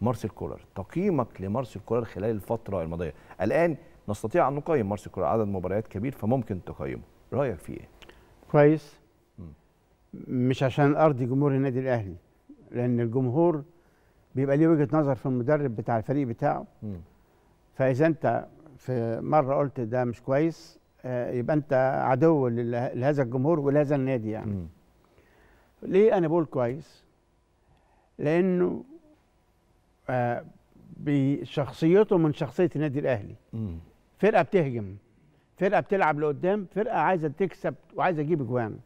مارسيل كولر، تقييمك لمارسيل كولر خلال الفتره الماضيه. الان نستطيع ان نقيم مارسيل كولر، عدد مباريات كبير فممكن تقيمه، رايك فيه ايه؟ كويس، مش عشان ارضي جمهور النادي الاهلي، لان الجمهور بيبقى ليه وجهه نظر في المدرب بتاع الفريق بتاعه. فاذا انت في مره قلت ده مش كويس، يبقى انت عدو لهذا الجمهور ولهذا النادي يعني. ليه انا بقول كويس؟ لانه بشخصيته من شخصيه النادي الاهلي. فرقه بتهجم، فرقه بتلعب لقدام، فرقه عايزه تكسب وعايزه تجيب اجوان.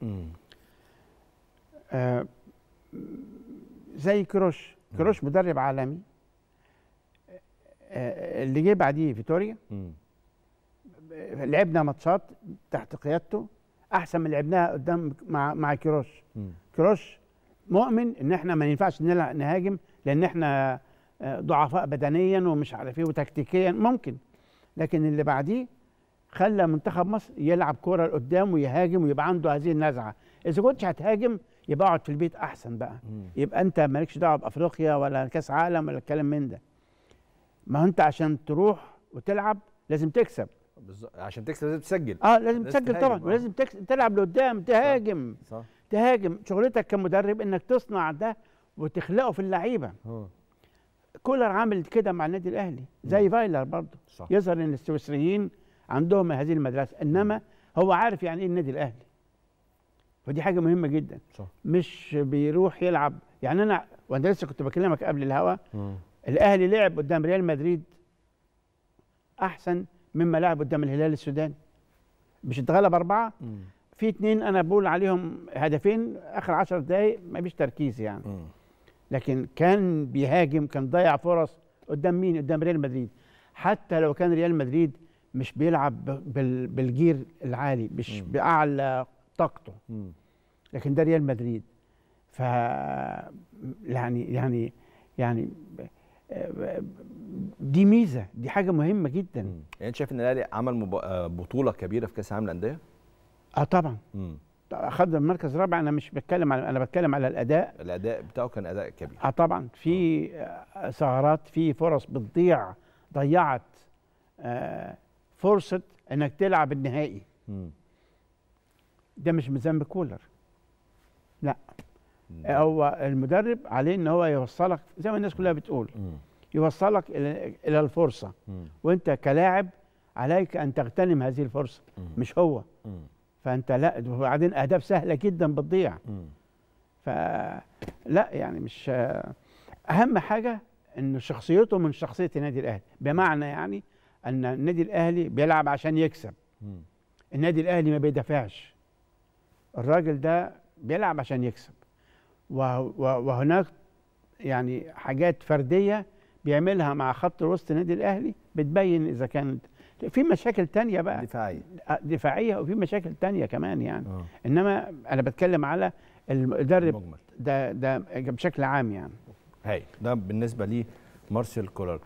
زي كيروش، كيروش مدرب عالمي. اللي جه بعديه فيتوريا، لعبنا ماتشات تحت قيادته احسن من لعبناها قدام مع كيروش. كيروش مؤمن ان احنا ما ينفعش نهاجم لان احنا ضعفاء بدنيا ومش عارف ايه وتكتيكيا ممكن، لكن اللي بعديه خلى منتخب مصر يلعب كوره لقدام ويهاجم ويبقى عنده هذه النزعه. اذا كنتش هتهاجم يبقى اقعد في البيت احسن بقى. يبقى انت مالكش دعوه بافريقيا ولا كاس عالم ولا الكلام من ده. ما انت عشان تروح وتلعب لازم تكسب. عشان تكسب لازم تسجل. لازم تسجل طبعا، ولازم تلعب لقدام، تهاجم. صح. تهاجم، شغلتك كمدرب انك تصنع ده وتخلقه في اللعيبه. كولر عامل كده مع النادي الاهلي، زي فايلر برضه. يظهر ان السويسريين عندهم هذه المدرسه، انما هو عارف يعني ايه النادي الاهلي. فدي حاجه مهمه جدا. صح. مش بيروح يلعب يعني. انا وانا لسه كنت بكلمك قبل الهوا، الاهلي لعب قدام ريال مدريد احسن مما لعب قدام الهلال السوداني. مش اتغلب 4، في 2 انا بقول عليهم هدفين اخر 10 دقائق ما فيش تركيز يعني. لكن كان بيهاجم، كان ضيع فرص قدام مين؟ قدام ريال مدريد. حتى لو كان ريال مدريد مش بيلعب بالجير العالي، مش باعلى طاقته، لكن ده ريال مدريد. ف يعني دي ميزه، دي حاجه مهمه جدا. يعني انت شايف ان الاهلي عمل بطوله كبيره في كاس العالم للانديه؟ طبعا. اخذ المركز الرابع. انا مش بتكلم على، انا بتكلم على الاداء. الاداء بتاعه كان اداء كبير. طبعا في سهرات، في فرص بتضيع، ضيعت فرصه انك تلعب النهائي. ده مش من ذنب كولر، لا. هو المدرب عليه ان هو يوصلك زي ما الناس كلها بتقول، يوصلك الى الفرصه، وانت كلاعب عليك ان تغتنم هذه الفرصه، مش هو. فانت لا، وبعدين اهداف سهله جدا بتضيع. فلا يعني مش اهم حاجه ان شخصيته من شخصيه النادي الاهلي، بمعنى يعني ان النادي الاهلي بيلعب عشان يكسب. النادي الاهلي ما بيدافعش، الراجل ده بيلعب عشان يكسب. وهناك يعني حاجات فرديه بيعملها مع خط وسط النادي الاهلي بتبين اذا كانت في مشاكل تانية بقى دفاعيه وفي مشاكل تانية كمان يعني. انما انا بتكلم على المدرب ده بشكل عام يعني. هاي ده بالنسبه لي مارسيل كولر.